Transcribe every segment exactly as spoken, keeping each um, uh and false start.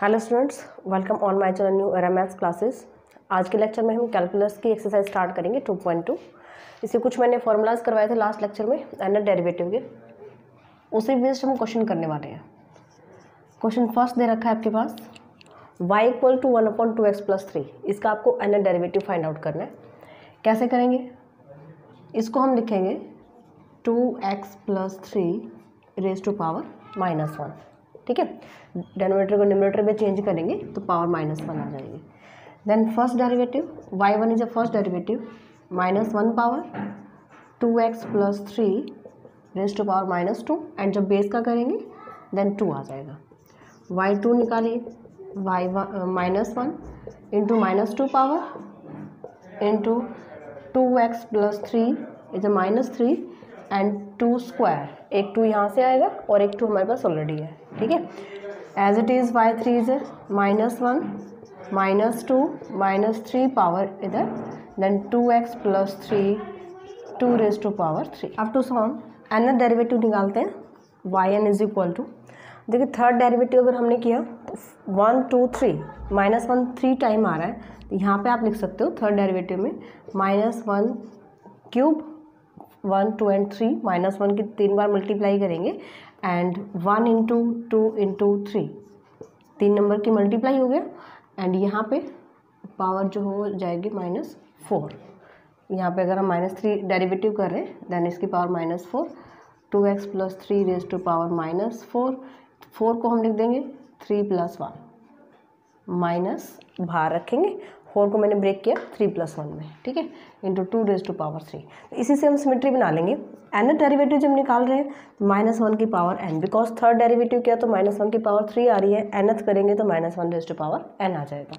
Hello students, welcome on my channel new era maths classes. आज के lecture में हम कैलकुलस की एक्सरसाइज स्टार्ट करेंगे टू पॉइंट टू। इसके कुछ मैंने फॉर्मूलाज करवाए थे लास्ट लेक्चर में एंड डेरिवेटिव के, उसी बेस्ड हम क्वेश्चन करने वाले हैं। क्वेश्चन फर्स्ट दे रखा है आपके पास y equal to one upon two x plus three. इसका आपको एंड डेरेवेटिव फाइंड आउट करना है। कैसे करेंगे? इसको हम लिखेंगे two x plus three raise to power minus one. ठीक है, डेनोमिनेटर को न्यूमरेटर में चेंज करेंगे तो पावर माइनस वन आ जाएगी। Then first derivative, y one is a first derivative minus one power two x plus three raise to power minus two, and जब base का करेंगे देन टू आ जाएगा। वाई टू निकालिए, y one minus one into minus two power into two x plus three is a minus three and two square. एक two यहाँ से आएगा और एक टू हमारे पास ऑलरेडी है। ठीक है, as it is y three is minus one minus two minus three power इधर, then two x plus three two raise to power three. अब टू सॉल्व एन डेरिवेटिव निकालते हैं, y N is equal to, देखिए third derivative अगर हमने किया तो one two three, minus one three time आ रहा है तो यहाँ पे आप लिख सकते हो थर्ड डेरिवेटिव में minus one cube, one two and three, minus one की तीन बार मल्टीप्लाई करेंगे and one into two into three, तीन नंबर की मल्टीप्लाई हो गया एंड यहाँ पे पावर जो हो जाएगी माइनस फोर। यहाँ पर अगर हम माइनस थ्री डेरिवेटिव कर रहे हैं दैन इसकी power minus four, two x plus three raise to power minus four. Four को हम लिख देंगे थ्री प्लस वन, माइनस बाहर रखेंगे, फोर को मैंने ब्रेक किया थ्री प्लस वन में। ठीक है, into two raise to power three. इसी से हम सिमेट्री बना लेंगे। एन डेरिवेटिव जब निकाल रहे हैं तो माइनस वन की power n, because third derivative किया तो माइनस वन की पावर थ्री आ रही है, एनथ करेंगे तो minus one raise to power n आ जाएगा।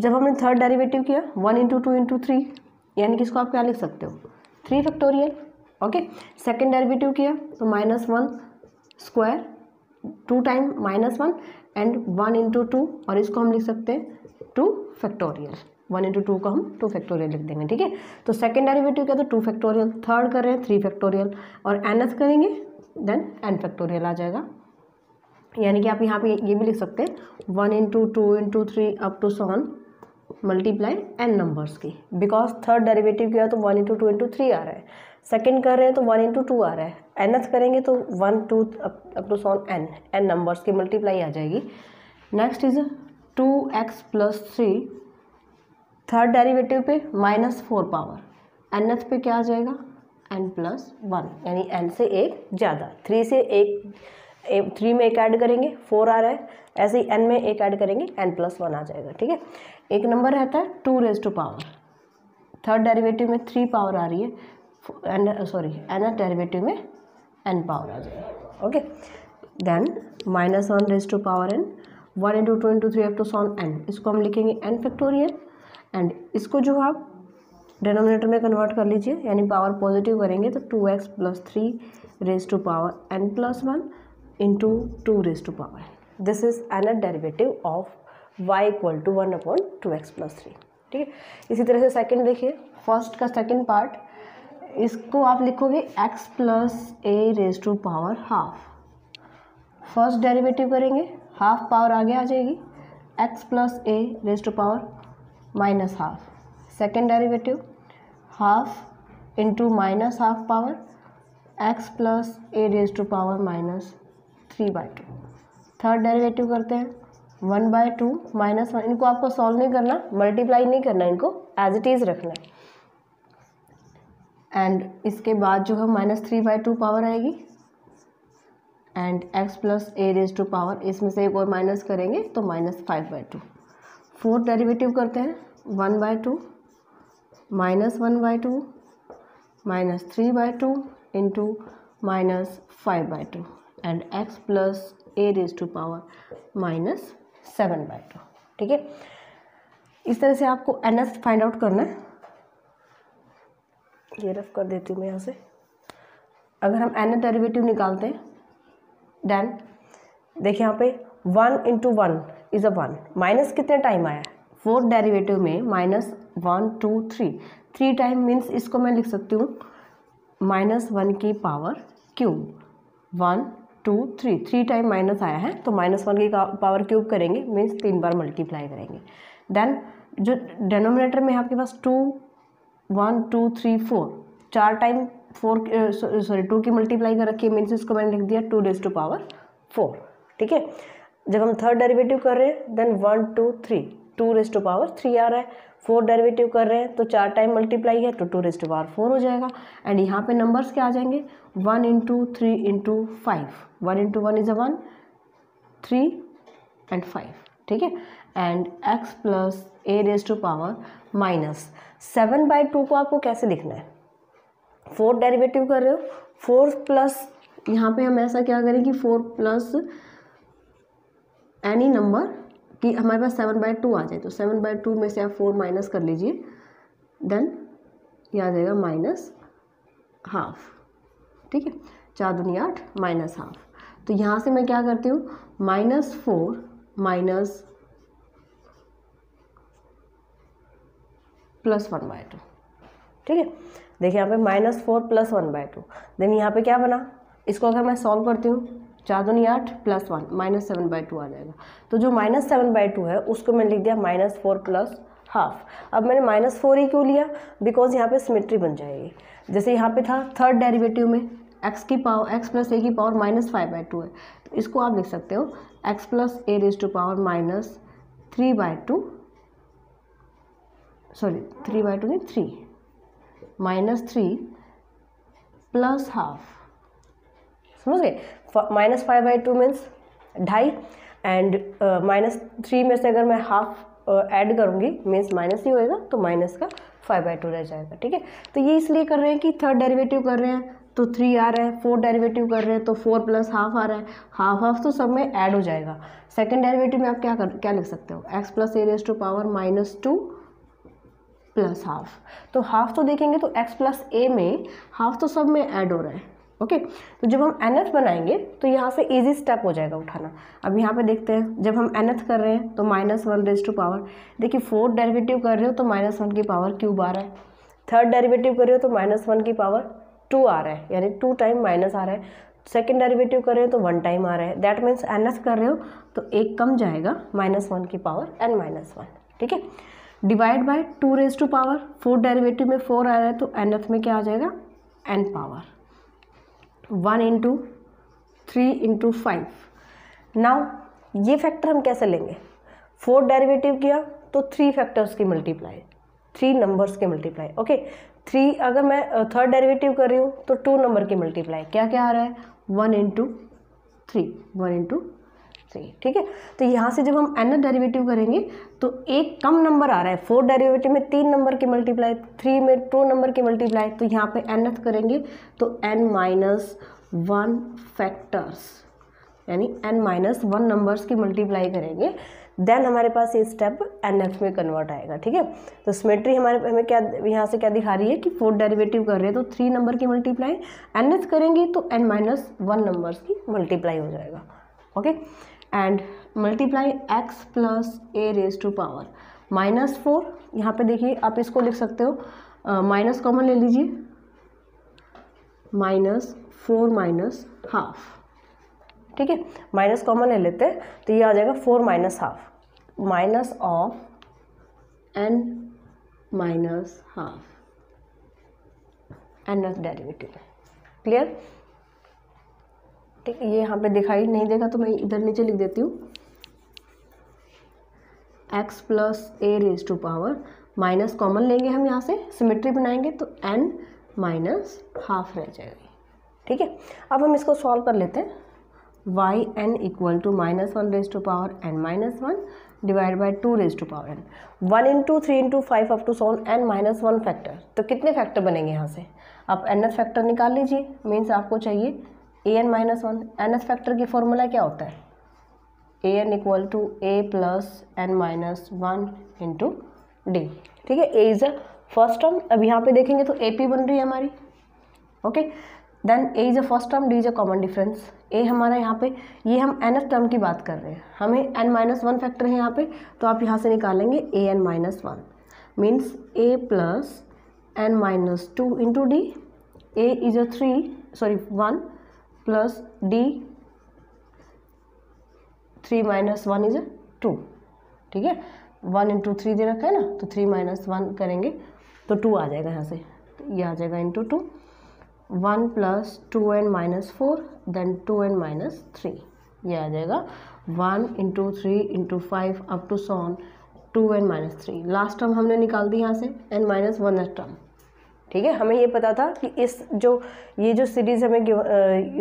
जब हमने थर्ड डेरिवेटिव किया one into two into three, यानी कि इसको आप क्या लिख सकते हो three factorial. Okay, second derivative किया तो minus one square, two time minus one and one into two, और इसको हम लिख सकते हैं two factorial. One into two को हम टू फैक्टोरियल लिख देंगे। ठीक है, तो सेकेंड डेरिवेटिव क्या तो टू फैक्टोरियल, थर्ड कर रहे हैं थ्री फैक्टोरियल, और nth करेंगे देन n फैक्टोरियल आ जाएगा। यानी कि आप यहाँ पे ये भी लिख सकते हैं one into two into three up to seven multiply n numbers की, बिकॉज थर्ड डेरिवेटिव किया तो one into two into three आ रहा है, सेकेंड कर रहे हैं तो वन इंटू टू आ रहा है, nth करेंगे तो one two up to seven n n numbers की मल्टीप्लाई आ जाएगी। Next is two x plus three, third derivative पे माइनस फोर पावर, एनथ पे क्या आ जाएगा एन प्लस वन, यानी एन से एक ज़्यादा, थ्री से एक, थ्री में एक ऐड करेंगे फोर आ रहा है, ऐसे ही एन में एक ऐड करेंगे एन प्लस वन आ जाएगा। ठीक है, एक नंबर रहता है two raise to power, third derivative में थ्री पावर आ रही है, एन सॉरी एनथ डेरीवेटिव में एन पावर आ जाएगी। Okay, then minus one raise to power n, one into two into three एफ टू सॉन एन, इसको हम लिखेंगे एन फैक्टोरियल, एंड इसको जो आप डिनोमिनेटर में कन्वर्ट कर लीजिए, यानी पावर पॉजिटिव करेंगे तो two x plus three raise to power n plus one into two raise to power. This is n derivative of y equal to one upon two x plus three. ठीक है, इसी तरह से second देखिए, first का second part, इसको आप लिखोगे x plus a raise to power half, first derivative करेंगे हाफ पावर आगे आ जाएगी x plus a raise to power minus half, second derivative half into minus half power x plus a raise to power minus three by two, third derivative करते हैं one by two minus one. इनको आपको solve नहीं करना, multiply नहीं करना, इनको as it is रखना है। एंड इसके बाद जो है minus three by two power आएगी and x plus a raise to power, इसमें से एक और माइनस करेंगे तो minus five by two. Fourth derivative करते हैं one by two minus one by two minus three by two into minus five by two and x plus a raise to power minus seven by two. ठीक है, इस तरह से आपको nth find out करना है। ये रफ कर देती हूँ मैं यहाँ से। अगर हम nth डेरिवेटिव निकालते हैं देन देखिए यहाँ पे one into one is a one, minus कितने टाइम आया है फोर्थ डेरिवेटिव में minus one two three, three time means इसको मैं लिख सकती हूँ माइनस वन की power cube, one two three three time minus आया है तो माइनस वन की पावर क्यूब करेंगे, मीन्स तीन बार मल्टीप्लाई करेंगे. देन जो डिनोमिनेटर में आपके पास two one two three four चार टाइम फोर सॉरी टू की मल्टीप्लाई कर रखी है, मीन्स इसको मैंने लिख दिया two raise to power four. ठीक है, जब हम थर्ड डेरिवेटिव कर रहे हैं then one two three two raise to power three आ रहा है, फोर डेरिवेटिव कर रहे हैं तो चार टाइम मल्टीप्लाई है तो two raise to power four हो जाएगा. एंड यहाँ पे नंबर्स क्या आ जाएंगे, one into three into five, one into one is a one, three and five. ठीक है, and x plus a raise to power minus seven by two को आपको कैसे लिखना है, फोर्थ डेरिवेटिव कर रहे हो, फोर प्लस यहाँ पे हम ऐसा क्या करें कि फोर प्लस एनी नंबर कि हमारे पास सेवन बाई टू आ जाए तो सेवन बाई टू में से आप फोर माइनस कर लीजिए, देन ये आ जाएगा माइनस हाफ. ठीक है, चार दूनी आठ माइनस हाफ. तो यहाँ से मैं क्या करती हूँ, minus four minus plus one by two. ठीक है, देखिए यहाँ पे minus four plus one by two, then यहाँ पे क्या बना, इसको अगर मैं सॉल्व करती हूँ चार दूनी आठ plus one minus seven by two आ जाएगा. तो जो माइनस सेवन बाई टू है उसको मैंने लिख दिया माइनस फोर प्लस हाफ. अब मैंने माइनस फोर ही क्यों लिया, बिकॉज यहाँ पे सिमेट्री बन जाएगी. जैसे यहाँ पे था थर्ड डेरिवेटिव में एक्स की पावर एक्स प्लस ए की power minus five by two है, तो इसको आप लिख सकते हो x plus a raise to power minus three by two sorry three by two नहीं three minus three plus half. समझ गए, minus five by two means ढाई, एंड माइनस थ्री में से अगर मैं हाफ ऐड uh, करूँगी मीन्स माइनस ही होएगा तो माइनस का फाइव बाई टू रह जाएगा. ठीक है, तो ये इसलिए कर रहे हैं कि थर्ड डेरिवेटिव कर रहे हैं तो थ्री आ रहा है, फोर्थ डेरिवेटिव कर रहे हैं तो फोर प्लस हाफ आ रहा है, हाफ हाफ तो सब में ऐड हो जाएगा. सेकंड डेरिवेटिव में आप क्या कर क्या लिख सकते हो, x plus a raise to power minus two plus half. तो हाफ तो देखेंगे तो एक्स प्लस ए में हाफ तो सब में ऐड हो रहा है. Okay okay. तो जब हम एनथ बनाएंगे तो यहाँ से इजी स्टेप हो जाएगा उठाना. अब यहाँ पे देखते हैं जब हम एनथ कर रहे हैं तो minus one raise to power, देखिए फोर्थ डेरिवेटिव कर रहे हो तो माइनस वन की पावर क्यूब आ रहा है, थर्ड डेरिवेटिव कर रहे हो तो माइनस वन की पावर टू आ रहा है यानी टू टाइम माइनस आ रहा है, सेकेंड डेरिवेटिव कर रहे हो तो वन टाइम आ रहा है, दैट मीन्स एनथ कर रहे हो तो एक कम जाएगा माइनस वन की पावर एन माइनस वन. ठीक है, divide by two raise to power, fourth derivative में फोर आ रहा है तो एनथ में क्या आ जाएगा n power, one into three into five. Now ये फैक्टर हम कैसे लेंगे, फोर्थ डेरिवेटिव किया तो थ्री फैक्टर्स की मल्टीप्लाई, थ्री नंबर्स के मल्टीप्लाई. ओके, थ्री अगर मैं थर्ड डेरिवेटिव कर रही हूँ तो टू नंबर की मल्टीप्लाई, क्या क्या आ रहा है one into three, one into three. ठीक है, तो यहाँ से जब हम एनथ डेरिवेटिव करेंगे तो एक कम नंबर आ रहा है, फोर्थ डेरिवेटिव में तीन नंबर की मल्टीप्लाई, थ्री में टू नंबर की मल्टीप्लाई, तो यहाँ पे एनथ करेंगे तो एन माइनस वन फैक्टर्स यानी एन माइनस वन नंबर्स की मल्टीप्लाई करेंगे, देन हमारे पास ये स्टेप एनएफ में कन्वर्ट आएगा. ठीक है, तो सिमेट्री हमारे हमें क्या यहाँ से क्या दिखा रही है कि फोर्थ डेरिवेटिव कर रहे हैं तो थ्री नंबर की मल्टीप्लाई, एनएफ करेंगे तो एन माइनस वन नंबर्स की मल्टीप्लाई हो जाएगा. Okay, and multiply x plus a raise to power minus four. यहाँ पे देखिए आप इसको लिख सकते हो माइनस uh, कॉमन ले लीजिए, माइनस फोर माइनस हाफ. ठीक है, माइनस कॉमन ले लेते हैं तो ये आ जाएगा four minus half, minus of n minus half nth derivative. Clear? ठीक है, ये यहाँ पे दिखाई नहीं देगा तो मैं इधर नीचे लिख देती हूँ x plus a raise to power minus common लेंगे हम, यहाँ से सिमेट्री बनाएंगे तो n माइनस हाफ रह जाएगी. ठीक है, अब हम इसको सॉल्व कर लेते हैं. y n equal to minus one raise to power n minus one divide by two raise to power n, one into three into five up to so on n minus one factor. तो कितने factor बनेंगे यहाँ से, आप nth factor निकाल लीजिए, means आपको चाहिए a n minus one. N s factor की फॉर्मूला क्या होता है, a n equal to a plus n minus one into d. ठीक है, a is a first term, अब यहाँ पे देखेंगे तो ए पी बन रही है हमारी. Okay, then a is a first term, d is a common difference. A हमारा यहाँ पे ये हम एन एस टर्म की बात कर रहे हैं, हमें एन माइनस वन फैक्टर है यहाँ पे, तो आप यहाँ से निकालेंगे a n minus one means a plus n minus two into D. A is a three sorry one plus d three minus one is two, ठीक है, वन इंटू थ्री दे रखा है ना, तो थ्री माइनस वन करेंगे तो to आ जाएगा यहाँ से, ये आ जाएगा into two, one plus two and minus four, then two and minus three, ये आ जाएगा one into three into five up to so on two and minus three. Last term हमने निकाल दी यहाँ से एंड माइनस वन टर्म, ठीक है। हमें ये पता था कि इस जो ये जो सीरीज़ हमें गिव,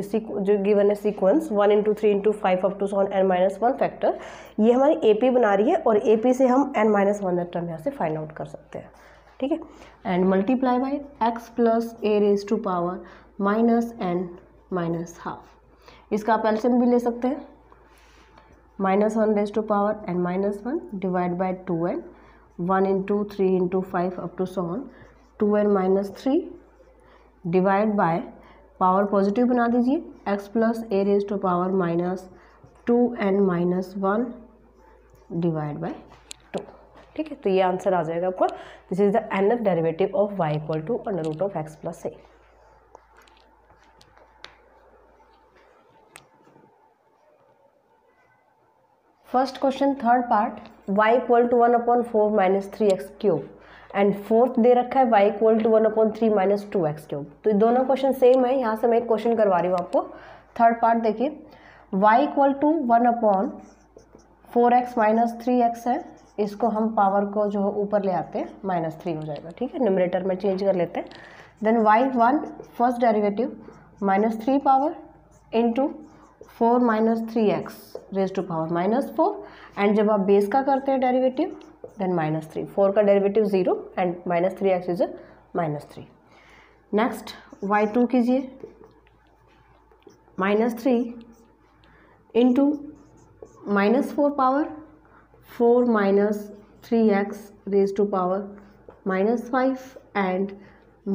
जो गिवन है sequence one into three into five up to sworn n minus one factor, ये हमारी एपी बना रही है और एपी से हम एन माइनस वन टर्म यहाँ से फाइंड आउट कर सकते हैं, ठीक है। And multiply by x plus a raise to power minus n minus half, इसका आप एल्सियम भी ले सकते हैं, minus one raise to power N minus one divide by two n, one into three into five up to so on two n minus three divide by, power positive बना दीजिए, x plus a raise to power minus two n minus one divide by two, ठीक है। तो ये answer आ जाएगा आपका, this is the nth derivative of y equal to under root of x plus a. First question third part, y equal to one upon four minus three x cube and fourth दे रखा है y equal to one upon three minus two x cube. तो दोनों question same है, यहाँ से मैं एक क्वेश्चन करवा रही हूँ आपको। थर्ड पार्ट देखिए, y equal to one upon four x minus three x है, इसको हम पावर को जो ऊपर ले आते हैं, माइनस थ्री हो जाएगा, ठीक है, न्यूमरेटर में चेंज कर लेते हैं। Then y one first derivative minus three power into four minus three x raise to power minus four, and जब आप बेस का करते हैं derivative then minus three, four का derivative zero and minus three x is a minus three. Next y two कीजिए minus three into minus four power four minus three x raise to power minus five and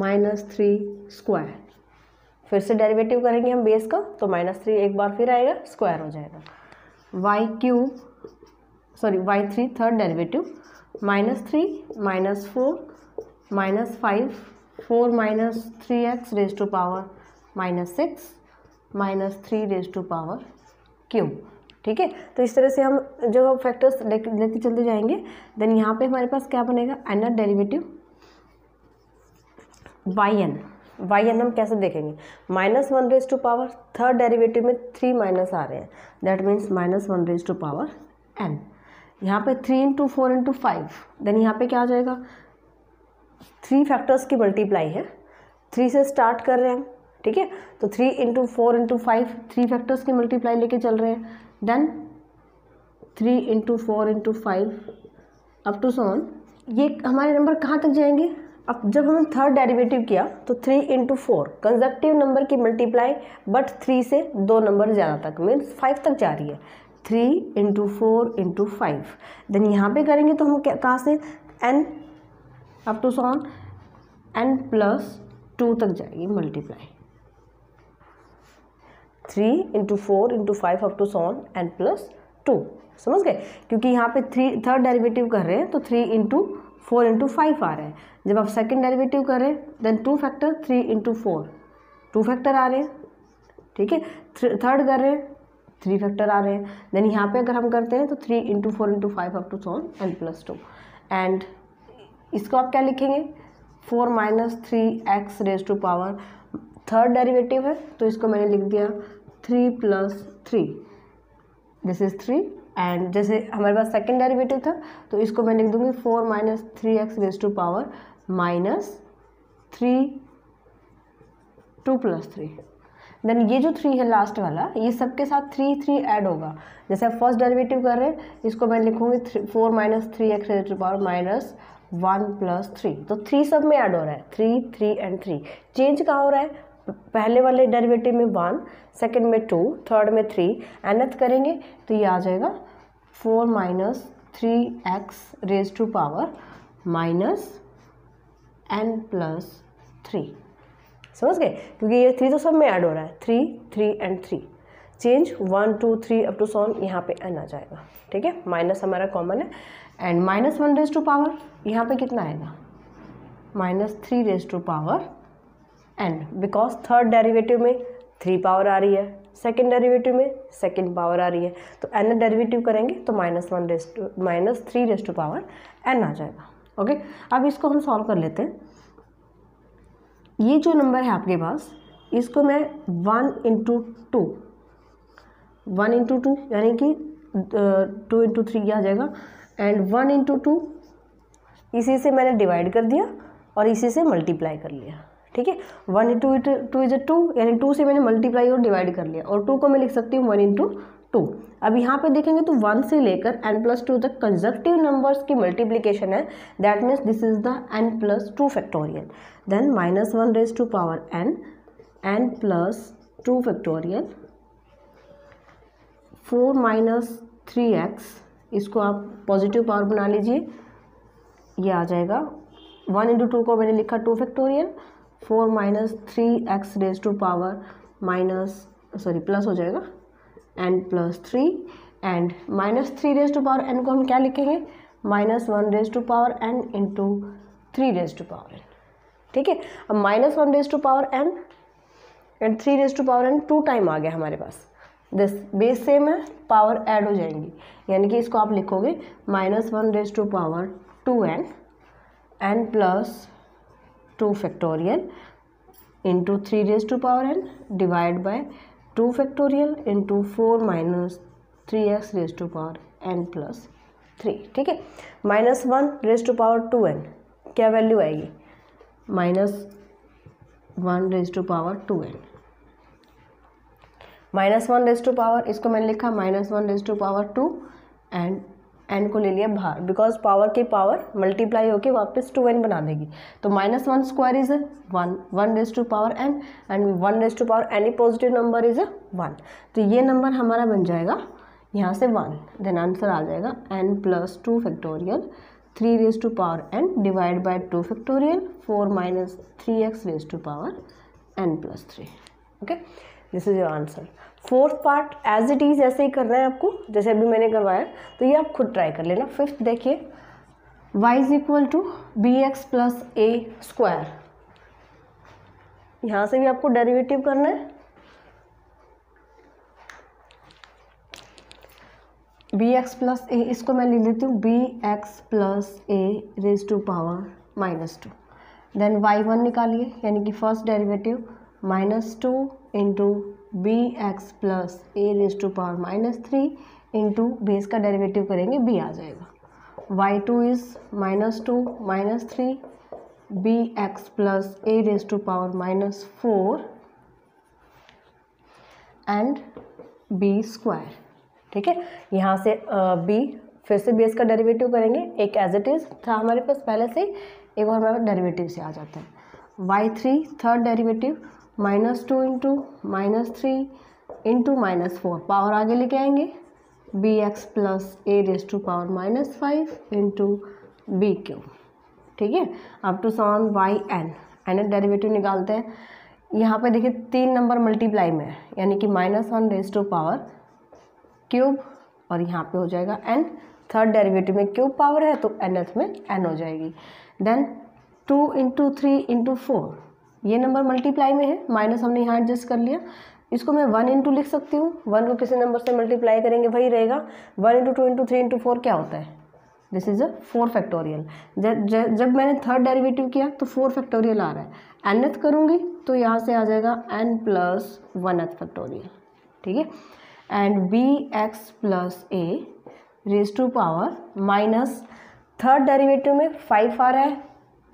minus three square, फिर से derivative करेंगे हम base का तो minus three एक बार फिर आएगा, स्क्वायर हो जाएगा। Y cube sorry y three third derivative minus three minus four minus five four minus three x raise to power minus six minus three raise to power cube, ठीक है। तो इस तरह से हम जो फैक्टर्स लेते चलते जाएंगे। देन यहाँ पे हमारे पास क्या बनेगा, nth derivative y n, y n हम कैसे देखेंगे, minus one raise to power third derivative में थ्री माइनस आ रहे हैं, that means minus one raise to power n, यहाँ पे three into four into five, then यहाँ पे क्या आ जाएगा, थ्री फैक्टर्स की मल्टीप्लाई है, थ्री से स्टार्ट कर रहे हैं, ठीक है, तो three into four into five three factors की मल्टीप्लाई लेके चल रहे हैं, then three into four into five up to so on, ये हमारे नंबर कहाँ तक जाएंगे। अब जब हमने थर्ड डेरिवेटिव किया तो three into four consecutive number की मल्टीप्लाई, बट थ्री से दो नंबर ज़्यादा तक मीन्स फाइव तक जा रही है, three into four into five, then यहाँ पर करेंगे तो हम कहाँ से n up to sworn n plus two तक जाएगी multiply, three into four into five up to sworn n plus two, समझ गए, क्योंकि यहाँ पे थ्री थर्ड डेरिवेटिव कर रहे हैं तो three into four into five आ रहे हैं, जब आप सेकेंड डेरिवेटिव कर रहे हैं then two factor three into four two factor आ रहे हैं, ठीक है, थर्ड कर रहे हैं थ्री फैक्टर आ रहे हैं, देन यहाँ पे अगर हम करते हैं तो three into four into five up to so on n plus two, and इसको आप क्या लिखेंगे, four minus three x raise to power third derivative है तो इसको मैंने लिख दिया three plus three, this is three, and जैसे हमारे पास सेकेंड डेरिवेटिव था तो इसको मैं लिख दूंगी four minus three x raise to power minus three two plus three, then ये जो थ्री है लास्ट वाला ये सबके साथ थ्री थ्री ऐड होगा, जैसे आप फर्स्ट डेरिवेटिव कर रहे हैं इसको मैं लिखूंगी three four minus three x raise to power minus one plus three, तो थ्री सब में ऐड हो रहा है, three three and three, change कहाँ हो रहा है, पहले वाले डेरिवेटिव में वन, सेकंड में टू, थर्ड में थ्री, एनथ करेंगे तो ये आ जाएगा four minus three x raise to power minus n plus three, समझ गए, क्योंकि ये थ्री तो सब में ऐड हो रहा है, three three and three, change one two three up to so on यहाँ पे एन आ जाएगा, ठीक है, माइनस हमारा कॉमन है, and minus one raise to power यहाँ पे कितना आएगा, minus three raise to power n, because third derivative में थ्री पावर आ रही है, सेकेंड डेरिवेटिव में सेकेंड पावर आ रही है, तो एन डेरिवेटिव करेंगे तो minus one raise to minus three raise to power n आ जाएगा। ओके, अब इसको हम सॉल्व कर लेते हैं। ये जो नंबर है आपके पास, इसको मैं one into two one into two यानी कि टू इंटू थ्री आ जाएगा, एंड वन इंटू टू इसी से मैंने डिवाइड कर दिया और इसी से मल्टीप्लाई कर लिया। ठीक है, one into two is a two, यानी टू से मैंने मल्टीप्लाई और डिवाइड कर लिया, और टू को मैं लिख सकती हूँ वन इंटू टू। अब यहाँ पे देखेंगे तो वन से लेकर एन प्लस टू तक कंजक्टिव नंबर्स की मल्टीप्लीकेशन है, that means this is the n plus two factorial, then minus one raise to power n, n plus two factorial, four minus three x, इसको आप positive power बना लीजिए, ये आ जाएगा। वन इंटू टू को मैंने लिखा two factorial, four minus three x raise to power minus sorry plus हो जाएगा n plus three, and minus three raise to power n को हम क्या लिखेंगे, minus one raise to power n into three raise to power n. ठीक है, अब minus one raise to power n and three raise to power n two time आ गया हमारे पास, दिस बेस सेम है, पावर ऐड हो जाएंगी, यानी कि इसको आप लिखोगे minus one raise to power two n, n plus two factorial into three raise to power N divide by two factorial into four minus three x raise to power n plus three. ठीक है, minus one raise to power two n क्या value आएगी, minus one raise to power two n, minus one raise to power इसको मैंने लिखा minus one raise to power two, and n को ले लिया बाहर, बिकॉज पावर की पावर मल्टीप्लाई होके वापस टू एन बना देगी, तो minus one square is a one, one raise to power n, and one raise to power any positive number is a one, तो ये नंबर हमारा बन जाएगा यहाँ से वन, देन आंसर आ जाएगा n plus two factorial three raise to power N divide by two factorial four minus three x raise to power n plus three. Okay, this is your answer. Fourth part as it is ऐसे ही करना है आपको, जैसे अभी मैंने करवाया, तो ये आप खुद ट्राई कर लेना। फिफ्थ देखिए, y is equal to b x plus a square, यहाँ से भी आपको डेरिवेटिव करना है। बी एक्स प्लस ए, इसको मैं लिख लेती हूँ b x plus a raise to power minus two, then y one निकालिए, यानी कि first derivative minus two into b x plus a raise to power minus three into base का derivative करेंगे बी आ जाएगा, y two is minus two minus three b x plus a raise to power minus four and b square. ठीक है, यहाँ से B uh, फिर से बेस का डेरिवेटिव करेंगे, एक एज इट इज़ था हमारे पास पहले से, एक और हमारे डेरिवेटिव से आ जाता है। Y three third derivative minus two into minus three into minus four, power आगे लेके आएंगे, b x plus a raise to power minus five into b cube. ठीक है, up to so on y n, n derivative निकालते हैं। यहाँ पे देखिए तीन नंबर मल्टीप्लाई में है, यानी कि minus one raise to power cube, और यहाँ पे हो जाएगा एन, थर्ड डेरीवेटिव में क्यूब पावर है तो एनथ में एन हो जाएगी, then two into three into four, ये नंबर मल्टीप्लाई में है, माइनस हमने यहाँ एडजस्ट कर लिया, इसको मैं वन इंटू लिख सकती हूँ, वन को किसी नंबर से मल्टीप्लाई करेंगे वही रहेगा, one into two into three into four क्या होता है, this is a four factorial. जब जब मैंने थर्ड डेरिवेटिव किया तो फोर फैक्टोरियल आ रहा है, एनथ करूँगी तो यहाँ से आ जाएगा n plus one th factorial. ठीक है, and b x plus a raise to power minus, third derivative में फाइव आ रहा है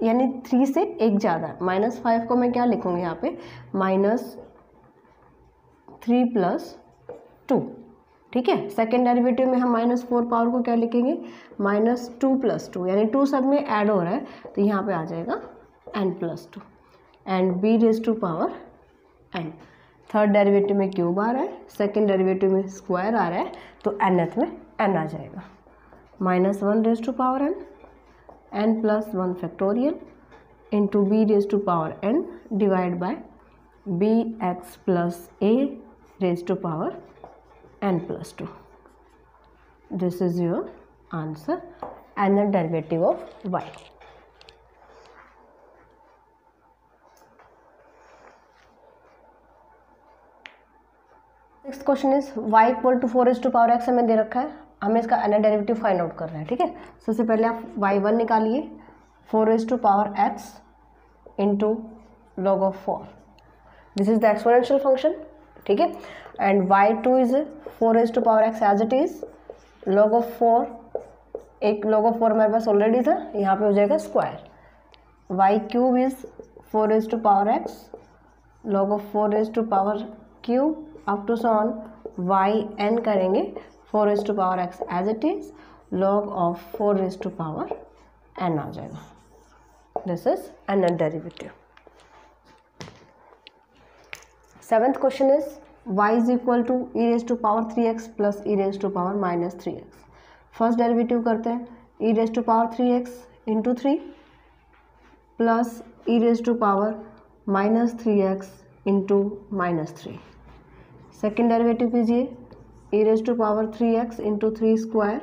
यानी थ्री से एक ज़्यादा, माइनस फाइव को मैं क्या लिखूँगी यहाँ पे, माइनस थ्री प्लस टू। ठीक है, सेकेंड डेरिवेटिव में हम माइनस फोर पावर को क्या लिखेंगे, माइनस टू प्लस टू, यानी टू सब में ऐड हो रहा है तो यहाँ पे आ जाएगा n plus two and b raise to power n, third derivative में क्यूब आ रहा है, सेकेंड डेरिवेटिव में स्क्वायर आ रहा है तो एनथ में एन आ जाएगा, minus one raise to power n, n plus one factorial into b raise to power N divide by b x plus a raise to power n plus two, this is your answer and the derivative of Y. Next question is y equal to four is to power x हमें दे रखा है, हमें इसका अन्य derivative find out करना है। ठीक है, सबसे पहले आप वाई वन निकालिए, four is to power x into log of four, this is the exponential function. ठीक है, and y two is four is to power x as it is, log of four, एक log of four हमारे पास already था, यहाँ पे हो जाएगा square. Y cube is four is to power x, log of four is to power cube, up to so on y N करेंगे, four is to power x as it is, log of four is to power n आ जाएगा, this is n derivative. Seventh question is y is equal to e raise to power three x plus e raise to power minus three x. First derivative करते हैं, e raise to power three x into three plus e raise to power minus three x into minus three. Second derivative कीजिए, ई raise to power three x into three square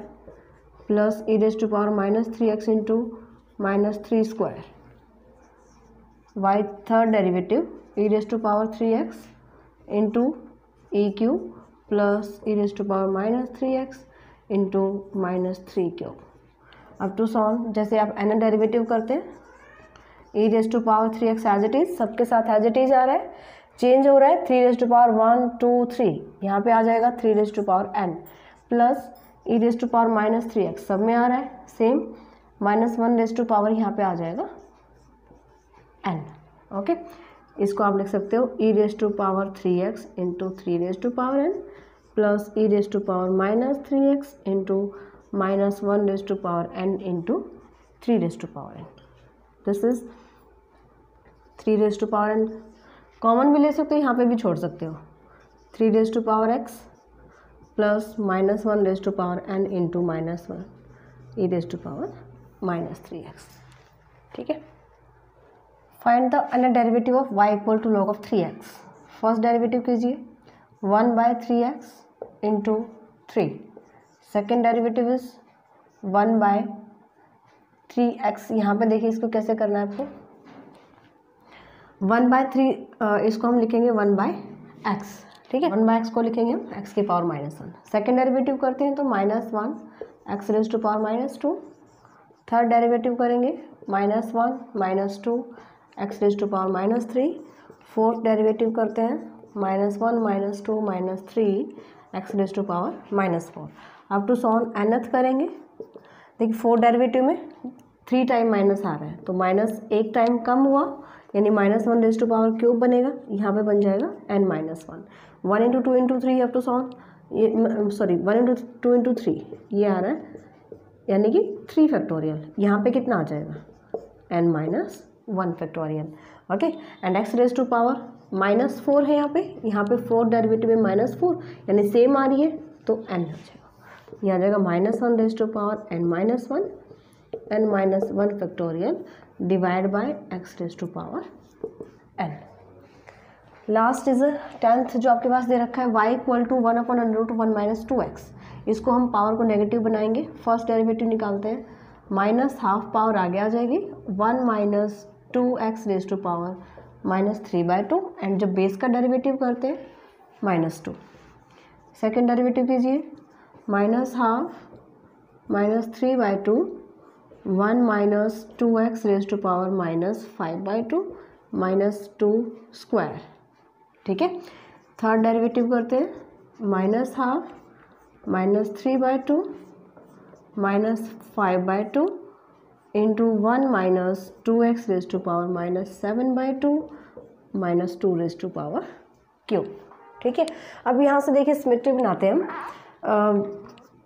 plus e raise to power minus three x into minus three square. Y third derivative, e raise to power three x into e cube plus e raise to power minus three x into minus three cube, अब to solve. जैसे आप n derivative करते हैं, e raise to power three x as it is, सबके साथ as it is आ रहा है, change हो रहा है, three raise to power one two three, यहाँ पे आ जाएगा three raise to power n, plus e raise to power minus three x, सब में आ रहा है same, minus one raise to power यहाँ पे आ जाएगा एन। ओके, इसको आप लिख सकते हो e raise to power three x into three raise to power n plus e raise to power minus three x into minus one raise to power n into three raise to power n, this is three raise to power n. Common भी ले सकते हो, यहाँ पे भी छोड़ सकते हो, three raise to power x plus minus one raise to power n into minus one e raise to power minus three x. ठीक है, फाइंड द अन्य derivative of y equal to log of three x. First derivative कीजिए, one by three x into three, second derivative is one by three x, यहाँ पर देखिए इसको कैसे करना है आपको, वन बाय थ्री, इसको हम लिखेंगे वन बाय एक्स। ठीक है, वन बाय एक्स को लिखेंगे हम एक्स की power minus one. Second derivative करते हैं तो minus one x raise to power minus two, third derivative करेंगे minus one minus two x raise to power minus three, fourth derivative करते हैं minus one minus two minus three x raise to power minus four, अब to so on nth करेंगे। देखिए fourth derivative में three time minus आ रहा है, तो माइनस एक टाइम कम हुआ, यानी minus one raise to power cube बनेगा, यहाँ पे बन जाएगा n minus one, one into two into three up to so on, ये sorry one into two into three ये आ रहा है, यानी कि थ्री फैक्टोरियल, यहाँ पे कितना आ जाएगा n minus one factorial. Okay, and x raise to power minus four है यहाँ पे, यहाँ पे फोर डेरिवेटिव में माइनस फोर, यानी सेम आ रही है तो एन हो जाएगा, यह आ जाएगा minus one raise to power N minus one, N minus one factorial divide by x raise to power n. Last is tenth जो आपके पास दे रखा है, y equal to one upon under root one minus two x, इसको हम power को negative बनाएंगे। फर्स्ट डेरिवेटिव निकालते हैं, माइनस हाफ पावर आगे आ जाएगी, one minus two x raise to power minus three by two, and जब बेस का डेरिवेटिव करते हैं माइनस टू। सेकेंड डेरिवेटिव कीजिए, minus half minus three by two, one minus two x raise to power minus five by two minus two square. ठीक है, third derivative करते हैं, minus half minus three by two minus five by two into one minus two x raise to power minus seven by two minus two raise to power cube. ठीक है, अब यहाँ से देखिए सिमेट्री बनाते हैं हम,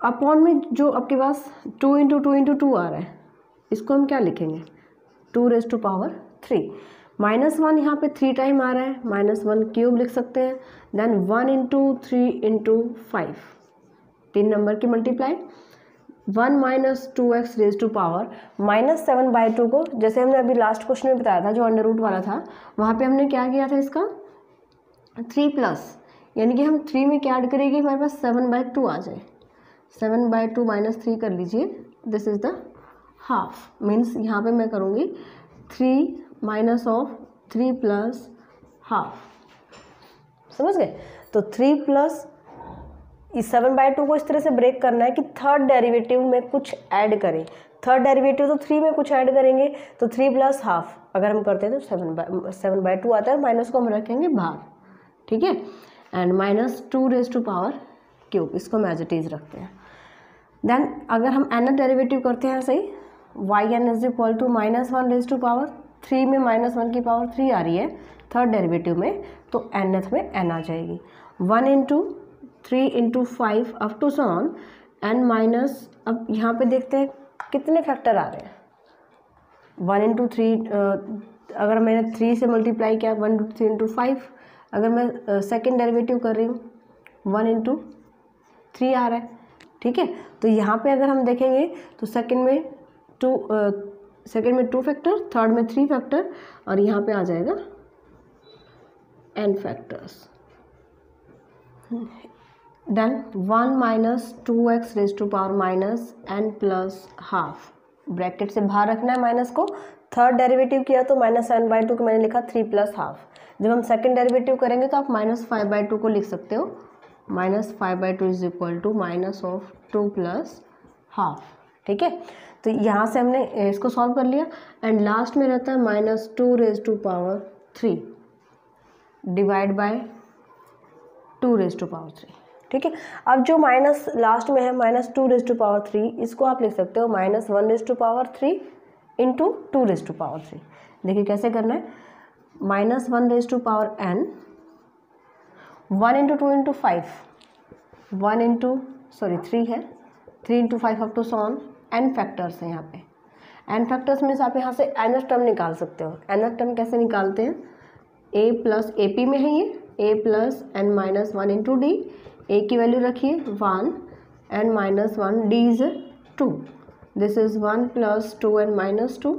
अपॉन में जो आपके पास two into two into two आ रहा है, इसको हम क्या लिखेंगे two raise to power three, minus one यहाँ पे थ्री टाइम आ रहा है, माइनस वन क्यूब लिख सकते हैं, then one into three into five, तीन नंबर की multiply, one minus two x raise to power minus seven by two को, जैसे हमने अभी लास्ट क्वेश्चन में बताया था जो अंडर रूट वाला था, वहाँ पे हमने क्या किया था इसका थ्री प्लस, यानी कि हम थ्री में क्या ऐड करेंगे, हमारे पास सेवन बाई टू आ जाए, seven by two minus three कर लीजिए, this is the half, means यहाँ पे मैं करूँगी three minus of three plus half, समझ गए, तो थ्री प्लस इस सेवन बाई टू को इस तरह से ब्रेक करना है कि थर्ड डेरिवेटिव में कुछ ऐड करें। थर्ड डेरिवेटिव तो थ्री में कुछ ऐड करेंगे तो थ्री प्लस हाफ अगर हम करते हैं तो seven by seven by two आता है, माइनस को हम रखेंगे भाग, ठीक है, and minus two raise to power cube, इसको हम एज इट इज रखते हैं। देन अगर हम एन डेरिवेटिव करते हैं सही, y N is equal to minus one raise to power three में माइनस वन की पावर थ्री आ रही है थर्ड डेरिवेटिव में, तो एन एथ में एन आ जाएगी, one into three into five up to sworn n minus. अब यहाँ पे देखते हैं कितने फैक्टर आ रहे हैं, वन इंटू थ्री अगर मैंने थ्री से मल्टीप्लाई किया one into three into five, अगर मैं सेकेंड डेरिवेटिव कर रही हूँ वन इंटू थ्री आ रहा है, ठीक है। तो यहाँ पे अगर हम देखेंगे तो सेकेंड में टू सेकेंड में टू फैक्टर, थर्ड में थ्री फैक्टर, और यहाँ पे आ जाएगा n factors. Then one minus two x raise to power minus n plus half, bracket से बाहर रखना है माइनस को, थर्ड डेरिवेटिव किया तो माइनस एन बाई टू को मैंने लिखा थ्री प्लस हाफ, जब हम सेकेंड डेरिवेटिव करेंगे तो आप माइनस फाइव बाई टू को लिख सकते हो, minus five by two is equal to minus of two plus half, ठीक है। तो यहाँ से हमने इसको सॉल्व कर लिया, एंड लास्ट में रहता है minus two raise to power three divide by two raise to power three, ठीक है। अब जो माइनस लास्ट में है minus two raise to power three, इसको आप लिख सकते हो minus one raise to power three into two raise to power three. देखिए कैसे करना है, minus one raise to power n, one into two into five, one into sorry three है, three into five up to sworn n factors हैं यहाँ पे, N factors means आप यहाँ से एनथ टर्म निकाल सकते हो। एनथ टर्म कैसे निकालते हैं, ए प्लस ए पी में है ये, a plus n minus one into D, ए की वैल्यू रखिए one, N minus one, d is two, this is one plus two n minus two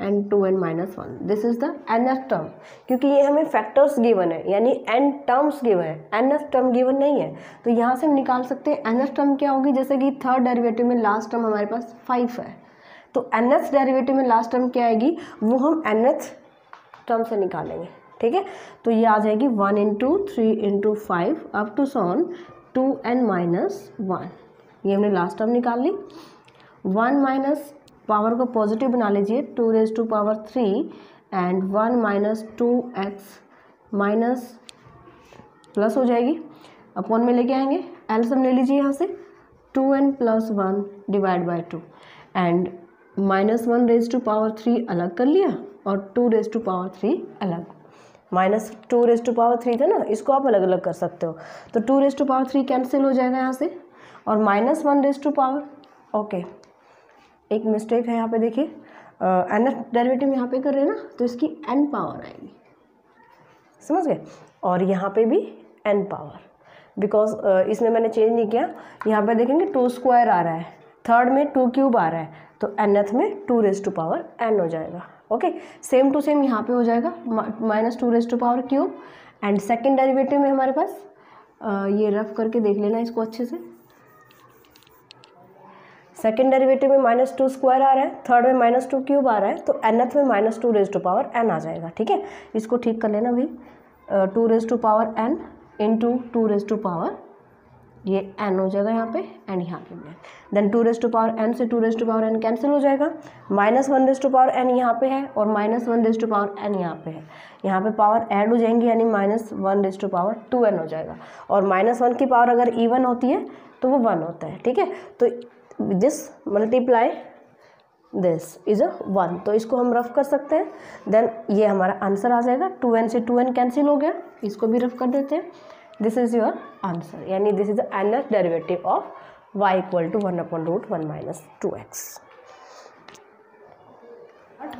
and two n minus one, this is the nth term, क्योंकि ये हमें factors given है यानी n terms given है, nth term given नहीं है, तो यहाँ से हम निकाल सकते हैं nth टर्म क्या होगी। जैसे कि थर्ड डेरिवेटिव में लास्ट टर्म हमारे पास फाइव है, तो nth डेरिवेटिव में लास्ट टर्म क्या आएगी वो हम nth टर्म से निकालेंगे, ठीक है। तो ये आ जाएगी one into three into five up to so on two n minus one, ये हमने लास्ट टर्म निकाल ली। वन माइनस पावर को पॉजिटिव बना लीजिए, two raise to power three and one minus two x minus plus हो जाएगी, अपॉन में लेके आएंगे, एलसीएम ले लीजिए यहाँ से, two n plus one divide by two, and minus one raise to power three अलग कर लिया और two raise to power three अलग, minus two raise to power three था ना, इसको आप अलग अलग कर सकते हो, तो two raise to power three cancel हो जाएगा यहाँ से, और minus one raise to power, okay एक मिस्टेक है यहाँ पे देखिए, nth डेरिवेटिव यहाँ पे कर रहे हैं ना, तो इसकी n पावर आएगी, समझ गए, और यहाँ पे भी n पावर, बिकॉज uh, इसमें मैंने चेंज नहीं किया। यहाँ पे देखेंगे टू स्क्वायर आ रहा है, थर्ड में टू क्यूब आ रहा है, तो nth में two raise to power n हो जाएगा, ओके सेम टू सेम यहाँ पे हो जाएगा minus two raise to power cube, and second derivative में हमारे पास uh, ये रफ करके देख लेना इसको अच्छे से, सेकेंड डेरिवेटिव में माइनस टू स्क्वायर आ रहा है, थर्ड में माइनस टू क्यूब आ रहा है, तो nth में minus two raise to power n आ जाएगा, ठीक है। इसको ठीक कर लेना भाई, two raise to power n into two raise to power ये एन हो जाएगा यहाँ पे एंड यहाँ पे भी, then two raise to power n से two raise to power n cancel हो जाएगा, minus one raise to power n यहाँ पे है और minus one raise to power n यहाँ पे है, यहाँ पे पावर ऐड हो जाएंगी यानी minus one raise to power two n हो जाएगा, और माइनस वन की पावर अगर इवन होती है तो वो वन होता है, ठीक है। तो this multiply this is a one, तो इसको हम रफ कर सकते हैं, देन ये हमारा आंसर आ जाएगा, टू एन से टू एन कैंसिल हो गया, इसको भी रफ कर देते हैं, दिस इज योर आंसर, यानी this is the nth derivative of y equal to one upon root one minus two x,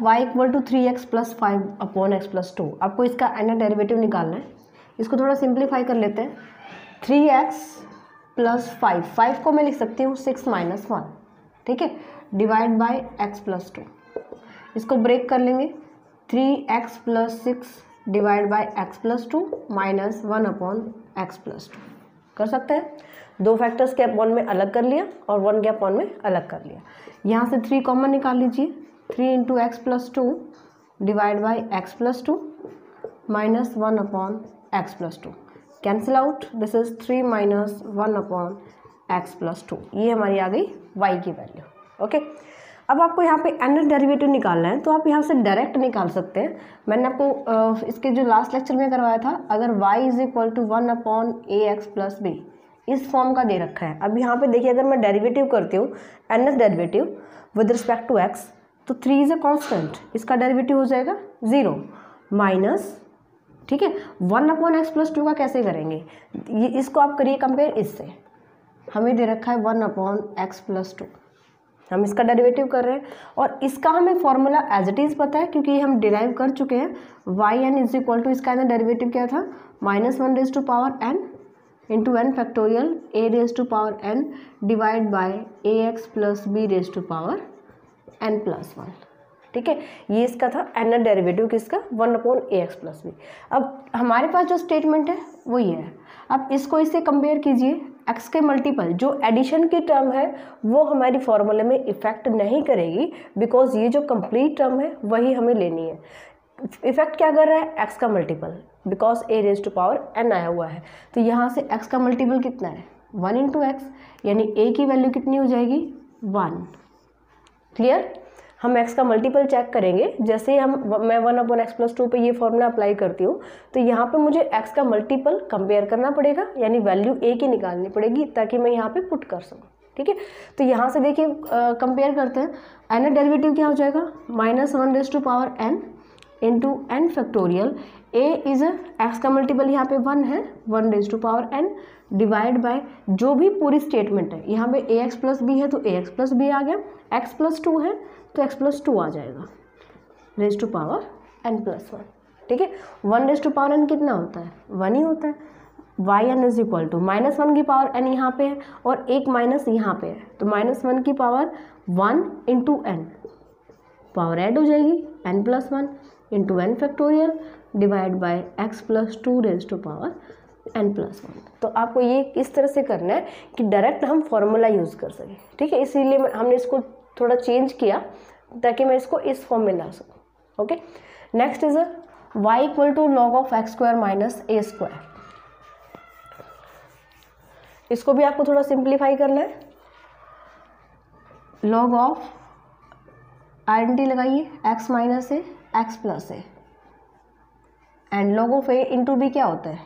y equal to three x plus five upon x plus two. आपको इसका nth derivative निकालना है, इसको थोड़ा simplify कर लेते हैं, three x plus five, five को मैं लिख सकती हूँ सिक्स माइनस वन, ठीक है, divide by x plus two, इसको ब्रेक कर लेंगे, three x plus six divide by x plus two minus one upon x plus two कर सकते हैं, दो फैक्टर्स के अपॉन में अलग कर लिया और वन के अपॉन में अलग कर लिया, यहाँ से थ्री कॉमन निकाल लीजिए, three into x plus two divide by x plus two minus one upon x plus two, cancel out, this is three minus one upon x plus two, ये हमारी आ गई वाई की वैल्यू। Okay okay? अब आपको यहाँ पे nth derivative निकालना है, तो आप यहाँ से डायरेक्ट निकाल सकते हैं। मैंने आपको इसके जो लास्ट लेक्चर में करवाया था, अगर y is equal to one upon a x plus b इस फॉर्म का दे रखा है। अब यहाँ पे देखिए, अगर मैं डेरिवेटिव करती हूँ nth derivative with respect to x, तो थ्री इज़ अ कॉन्स्टेंट, इसका डेरिवेटिव हो जाएगा ज़ीरो माइनस, ठीक है, one upon x plus two का कैसे करेंगे ये, इसको आप करिए कंपेयर। इससे हमें दे रखा है one upon x plus two, हम इसका डेरिवेटिव कर रहे हैं और इसका हमें फॉर्मूला एज इट इज़ पता है क्योंकि ये हम डिराइव कर चुके हैं। Y N is equal to, इसका एन डेरिवेटिव क्या था, minus one raise to power n into n factorial A raise to power N divide by a x plus b raise to power n plus one, ठीक है, ये इसका था n derivative किसका, one upon a x plus b. अब हमारे पास जो statement है वो ये है, अब इसको इससे कंपेयर कीजिए, x के मल्टीपल जो एडिशन की टर्म है वो हमारी फॉर्मूले में इफ़ेक्ट नहीं करेगी, बिकॉज ये जो कंप्लीट टर्म है वही हमें लेनी है। इफ़ेक्ट क्या कर रहा है, x का multiple, because a raise to power n आया हुआ है, तो यहाँ से x का मल्टीपल कितना है, वन इंटू एक्स, यानी a की वैल्यू कितनी हो जाएगी, वन। क्लियर, हम x का मल्टीपल चेक करेंगे, जैसे हम मैं one upon x plus two पर ये फॉर्मूला अप्लाई करती हूँ, तो यहाँ पे मुझे x का मल्टीपल कंपेयर करना पड़ेगा, यानी वैल्यू a की निकालनी पड़ेगी ताकि मैं यहाँ पे पुट कर सकूँ, ठीक है। तो यहाँ से देखिए कंपेयर करते हैं, एन डेरिवेटिव क्या हो जाएगा, minus one raise to power n into n factorial a is x का मल्टीपल, यहाँ पे वन है, one raise to power n divide by जो भी पूरी स्टेटमेंट है, यहाँ पे ए एक्स प्लस बी है तो ए एक्स प्लस बी आ गया, x प्लस टू है तो x प्लस टू आ जाएगा, raise to power n plus one, ठीक है। One raise to power n कितना होता है, वन ही होता है। Y N is equal to minus one की पावर n यहाँ पे है और एक माइनस यहाँ पे है, तो माइनस वन की power one into n power add हो जाएगी, n plus one into n factorial divide by x plus two raise to power n plus one. तो आपको ये इस तरह से करना है कि डायरेक्ट हम फॉर्मूला यूज़ कर सकें, ठीक है, इसीलिए हमने इसको थोड़ा चेंज किया ताकि मैं इसको इस फॉर्म में ला सकूँ। Okay, next is a y equal to log of x square minus a square, इसको भी आपको थोड़ा सिंप्लीफाई करना है। लॉग ऑफ आइडेंटिटी लगाइए, x minus a x plus a, and log of a into b क्या होता है,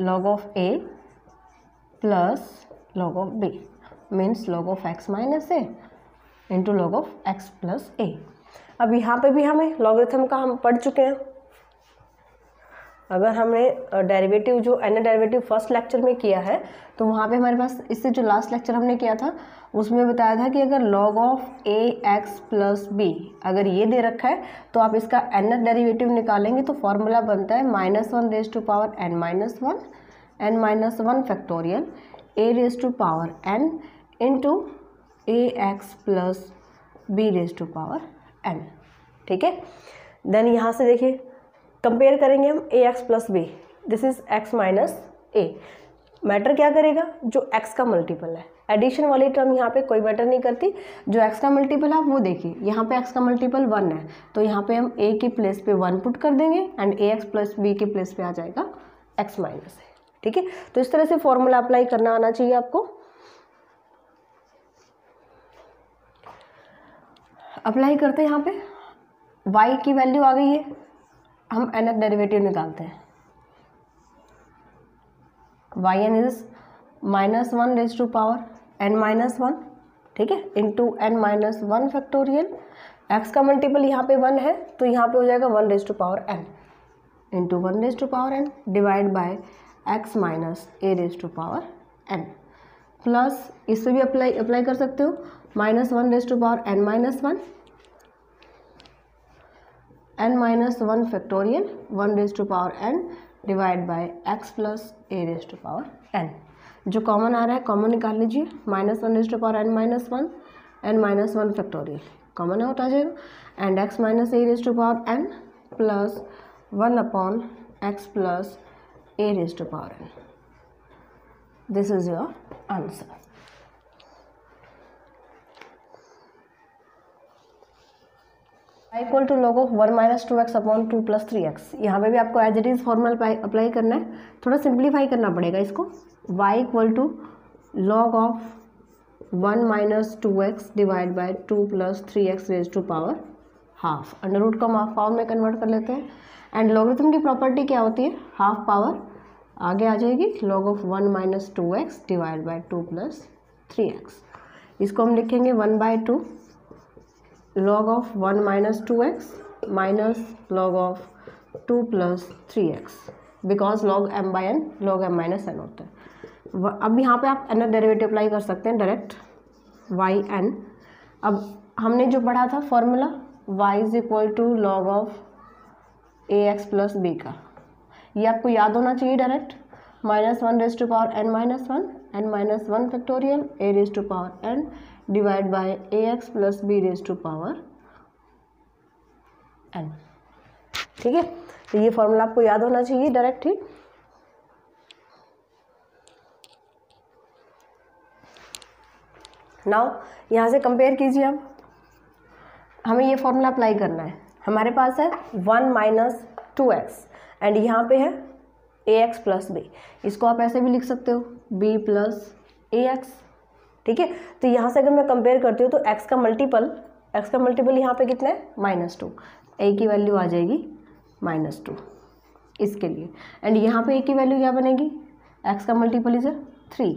log of a plus log of b, means log of x minus a into log of x plus a. अब यहाँ पे भी हमें logarithm का हम पढ़ चुके हैं, अगर हमने डेरिवेटिव जो एन डेरिवेटिव फर्स्ट लेक्चर में किया है तो वहाँ पे हमारे पास इससे जो लास्ट लेक्चर हमने किया था उसमें बताया था कि अगर log of a x plus b अगर ये दे रखा है तो आप इसका एन डेरिवेटिव निकालेंगे, तो फार्मूला बनता है minus one raise to power N minus one N minus one factorial A raise to power n into a x plus b raise to power n, ठीक है। देन यहाँ से देखिए कंपेयर करेंगे हम a x plus b, this is x minus a, matter क्या करेगा, जो एक्स का मल्टीपल है, एडिशन वाली टर्म यहाँ पे कोई मैटर नहीं करती, जो एक्स का मल्टीपल है वो देखिए, यहाँ पे एक्स का मल्टीपल वन है तो यहाँ पे हम ए की प्लेस पे वन पुट कर देंगे and a x plus b की प्लेस पे आ जाएगा एक्स माइनस ए, ठीक है। तो इस तरह से फॉर्मूला अप्लाई करना आना चाहिए आपको। अप्लाई करते हैं, यहाँ पे y की वैल्यू आ गई है, हम nth डेरिवेटिव निकालते हैं, y N is minus one raise to power N minus one, ठीक है, into n minus one factorial, x का मल्टीपल यहाँ पे वन है तो यहाँ पे हो जाएगा one raise to power n into one raise to power N divide by x minus a raise to power n plus, इस पर भी अप्लाई अप्लाई कर सकते हो, minus one raise to power N minus one N minus one factorial one raise to power N divide by x plus a raise to power n, जो common आ रहा है कॉमन निकाल लीजिए, minus one raise to power N minus one N minus one factorial common out आ जाएगा, and x minus a raise to power n plus one upon x plus a raise to power n, this is your answer. Equal to log of one minus two x upon two plus three x. यहाँ पर भी आपको as it is formula apply करना है, थोड़ा simplify करना पड़ेगा इसको। Y equal to log of one minus two x divide by two plus three x raise to power half, under root को हाफ पावर में कन्वर्ट कर लेते हैं। एंड लॉगरिथम की प्रॉपर्टी क्या होती है, हाफ पावर आगे आ जाएगी, log of one minus two x divide by two plus three x. इसको हम लिखेंगे one by two log of one minus two x minus log of two plus three x, because log m by n log m minus n होता है। अब यहाँ पे आप n derivative apply कर सकते हैं डायरेक्ट वाई एन। अब हमने जो पढ़ा था formula y is equal to log of a x plus b का, ये आपको याद होना चाहिए direct. Minus one raise to power N minus one, N minus one factorial A raise to power N divide by a x plus b raise to power n. ठीक है, तो ये फॉर्मूला आपको याद होना चाहिए डायरेक्ट ही। नाउ यहाँ से कंपेयर कीजिए आप, हमें ये फॉर्मूला अप्लाई करना है। हमारे पास है one minus two x and यहाँ पे है ए एक्स प्लस बी। इसको आप ऐसे भी लिख सकते हो बी प्लस ए एक्स। ठीक है, तो यहाँ से अगर मैं कंपेयर करती हूँ तो एक्स का मल्टीपल एक्स का मल्टीपल यहाँ पे कितना है माइनस टू, ए की वैल्यू आ जाएगी माइनस टू इसके लिए। एंड यहाँ पे ए की वैल्यू क्या बनेगी, एक्स का मल्टीपल इज थ्री,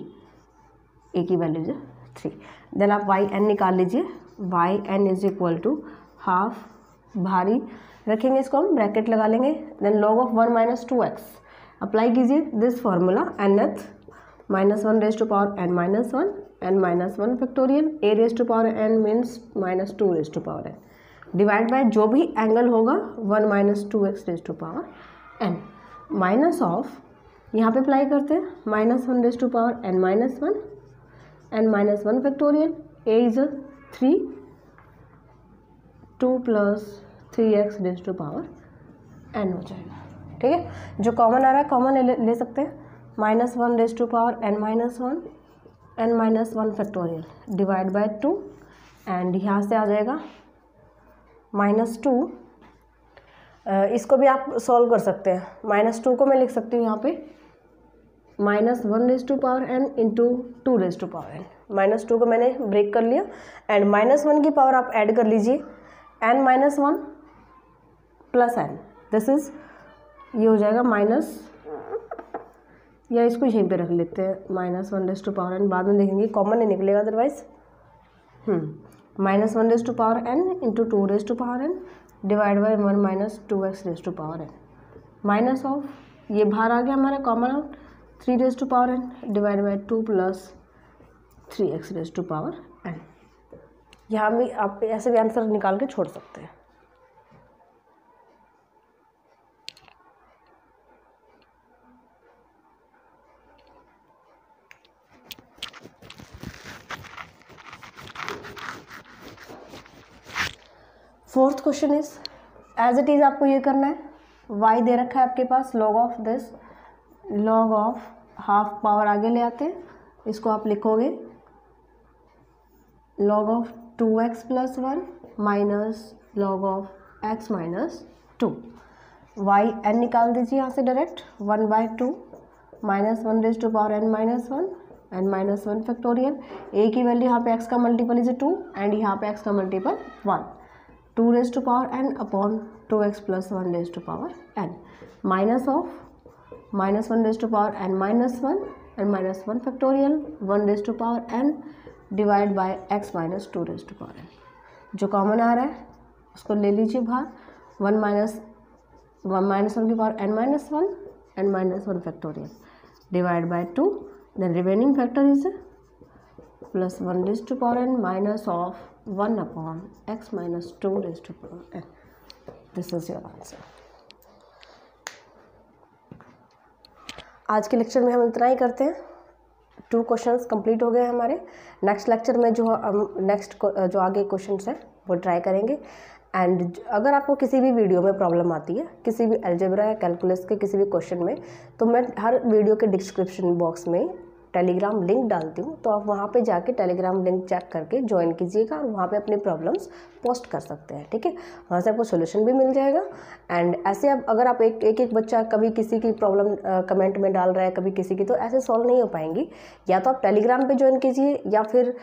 ए की वैल्यू इज थ्री। देन आप वाई एन निकाल लीजिए, Y N is equal to half, भारी रखेंगे इसको हम, ब्रैकेट लगा लेंगे। Then log of one minus two X, apply कीजिए this formula nth minus one raise to power N minus one, N minus one factorial A raise to power N means minus two raise to power N divide by जो भी angle होगा one minus two x raise to power N minus of, यहाँ पे apply करते हैं minus one raise to power N minus one, N minus one factorial a is three, two plus three x raise to power n हो जाएगा। ठीक है, जो common आ रहा है कॉमन ले, ले सकते हैं, minus one raise to power N minus one, N minus one factorial divide by two, and यहाँ से आ जाएगा माइनस टू। इसको भी आप सॉल्व कर सकते हैं, माइनस टू को मैं लिख सकती हूँ यहाँ पे minus one raise to power n into two raise to power N. Minus two को मैंने ब्रेक कर लिया एंड माइनस वन की पावर आप ऐड कर लीजिए, n minus one plus n, this is ये हो जाएगा माइनस, या इसको यहीं पे रख लेते हैं minus one raise to power n, बाद में देखेंगे कॉमन नहीं निकलेगा otherwise. Hmm minus one raise to power n into two raise to power N divide by one minus two x raise to power N minus of, ये बाहर आ गया हमारा common out, three raise to power N divide by two plus three x raise to power n. यहाँ भी आप ऐसे भी आंसर निकाल के छोड़ सकते हैं। Fourth question is as it is आपको ये करना है, वाई दे रखा है आपके पास log of this, log of half power आगे ले आते हैं, इसको आप लिखोगे log of two x plus one minus log of x minus two. Y N निकाल दीजिए यहाँ से direct, one by two minus one raise to power N minus one, N minus one factorial a की value यहाँ पे x का multiple is to and यहाँ पे एक्स का multiple one, two raise to power n upon two x plus one raise to power N minus of minus one raise to power N minus one, N minus one factorial one raise to power N divide by x minus two raise to power n. जो common आ रहा है उसको ले लीजिए बाहर, one minus one minus one की power N minus one, N minus one factorial divide by two, then remaining factor is plus one raise to power N minus of one upon x minus two raise to power n. This is your answer. आज के lecture में हम इतना ही करते हैं, two questions complete हो गए हमारे। नेक्स्ट लेक्चर में जो हम नेक्स्ट जो आगे क्वेश्चंस हैं वो ट्राई करेंगे। एंड अगर आपको किसी भी वीडियो में प्रॉब्लम आती है, किसी भी अलजेब्रा या कैलकुलस के किसी भी क्वेश्चन में, तो मैं हर वीडियो के डिस्क्रिप्शन बॉक्स में टेलीग्राम लिंक डालती हूँ, तो आप वहाँ पे जाके टेलीग्राम लिंक चेक करके ज्वाइन कीजिएगा और वहाँ पे अपने प्रॉब्लम्स पोस्ट कर सकते हैं, ठीक है। वहाँ से आपको सोल्यूशन भी मिल जाएगा। एंड ऐसे आप अगर आप एक एक, एक बच्चा कभी किसी की प्रॉब्लम कमेंट में डाल रहा है, कभी किसी की, तो ऐसे सॉल्व नहीं हो पाएंगी। या तो आप टेलीग्राम पर ज्वाइन कीजिए या फिर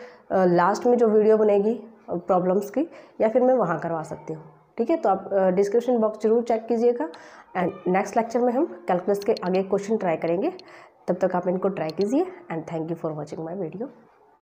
लास्ट में जो वीडियो बनेगी प्रॉब्लम्स की, या फिर मैं वहाँ करवा सकती हूँ, ठीक है। तो आप डिस्क्रिप्शन बॉक्स जरूर चेक कीजिएगा। एंड नेक्स्ट लेक्चर में हम कैलकुलस के आगे क्वेश्चन ट्राई करेंगे। तब तक आप इनको ट्राई कीजिए। And thank you for watching my video.